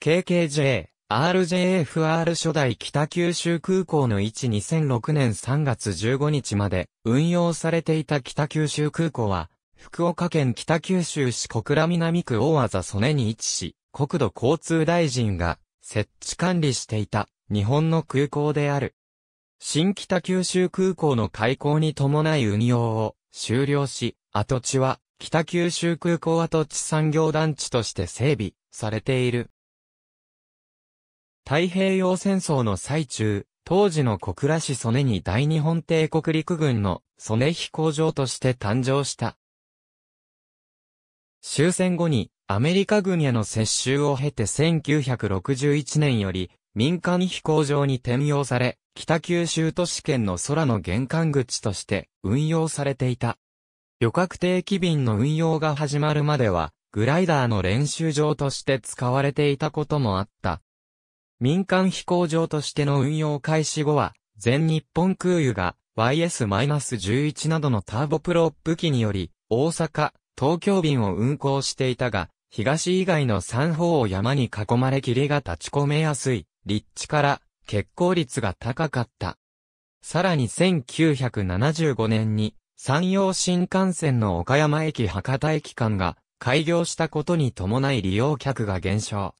KKJ、RJFR 初代北九州空港の位置2006年3月15日まで運用されていた北九州空港は、福岡県北九州市小倉南区大字曽根に位置し、国土交通大臣が設置管理していた日本の空港である。新北九州空港の開港に伴い運用を終了し、跡地は北九州空港跡地産業団地として整備されている。太平洋戦争の最中、当時の小倉市曽根に大日本帝国陸軍の曽根飛行場として誕生した。終戦後にアメリカ軍への接収を経て1961年より民間飛行場に転用され、北九州都市圏の空の玄関口として運用されていた。旅客定期便の運用が始まるまでは、グライダーの練習場として使われていたこともあった。民間飛行場としての運用開始後は、全日本空輸が YS-11 などのターボプロップ機により、大阪、東京便を運航していたが、東以外の3方を山に囲まれ霧が立ち込めやすい、立地から、欠航率が高かった。さらに1975年に、山陽新幹線の岡山駅博多駅間が開業したことに伴い利用客が減少。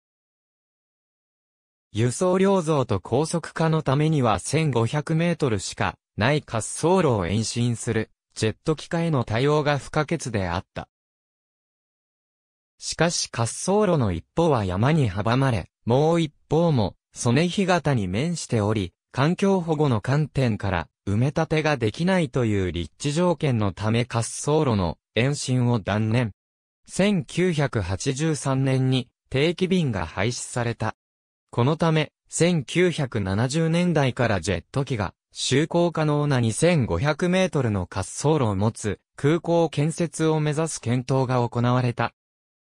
輸送量増と高速化のためには1500メートルしかない滑走路を延伸するジェット機への対応が不可欠であった。しかし滑走路の一方は山に阻まれ、もう一方も曽根干潟に面しており、環境保護の観点から、埋め立てができないという立地条件のため滑走路の延伸を断念。1983年に定期便が廃止された。このため、1970年代からジェット機が就航可能な2500メートルの滑走路を持つ空港建設を目指す検討が行われた。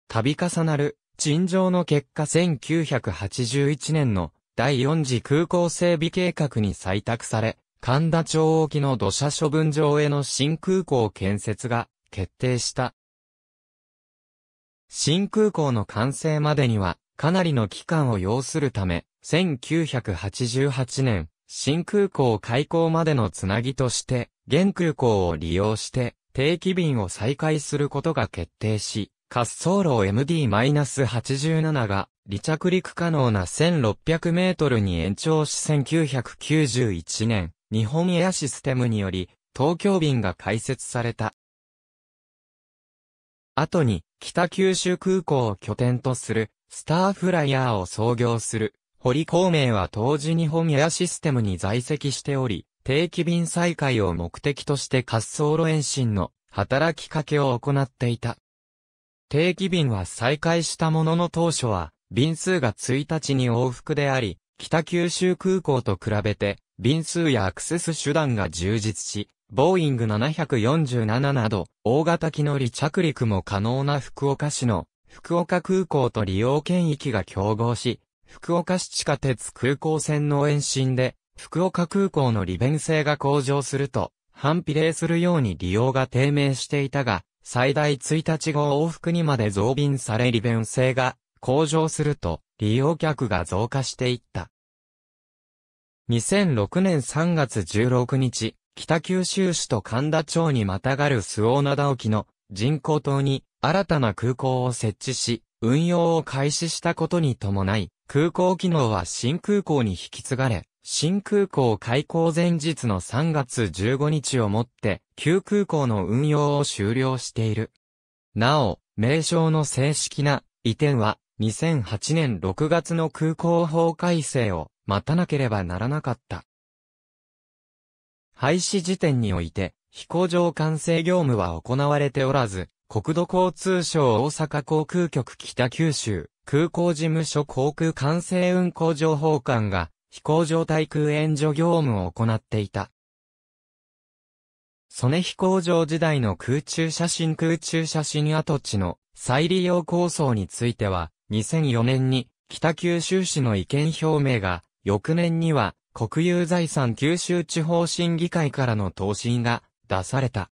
度重なる陳情の結果1981年の第4次空港整備計画に採択され、神田町沖の土砂処分場への新空港建設が決定した。新空港の完成までにはかなりの期間を要するため、1988年、新空港開港までのつなぎとして、現空港を利用して定期便を再開することが決定し、滑走路 MD-87 が離着陸可能な1600メートルに延長し1991年。日本エアシステムにより、東京便が開設された。後に、北九州空港を拠点とする、スターフライヤーを創業する、堀孔明は当時日本エアシステムに在籍しており、定期便再開を目的として滑走路延伸の働きかけを行っていた。定期便は再開したものの当初は、便数が1日に往復であり、北九州空港と比べて、便数やアクセス手段が充実し、ボーイング747など、大型機の離着陸も可能な福岡市の、福岡空港と利用圏域が競合し、福岡市地下鉄空港線の延伸で、福岡空港の利便性が向上すると、反比例するように利用が低迷していたが、最大1日後往復にまで増便され利便性が向上すると、利用客が増加していった。2006年3月16日、北九州市と神田町にまたがる周防灘沖の人工島に新たな空港を設置し、運用を開始したことに伴い、空港機能は新空港に引き継がれ、新空港開港前日の3月15日をもって、旧空港の運用を終了している。なお、名称の正式な移転は2008年6月の空港法改正を、待たなければならなかった。廃止時点において、飛行場管制業務は行われておらず、国土交通省大阪航空局北九州空港事務所航空管制運航情報官が、飛行場対空援助業務を行っていた。曽根飛行場時代の空中写真跡地の再利用構想については、2004年に北九州市の意見表明が、翌年には国有財産九州地方審議会からの答申が出された。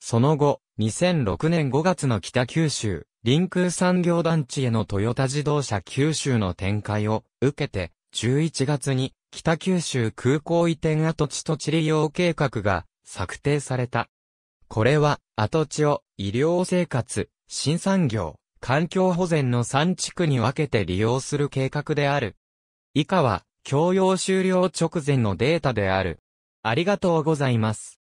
その後、2006年5月の北九州臨空産業団地へのトヨタ自動車九州の展開を受けて、11月に北九州空港移転跡地と地利用計画が策定された。これは跡地を医療生活、新産業、環境保全の3地区に分けて利用する計画である。以下は、供用終了直前のデータである。ありがとうございます。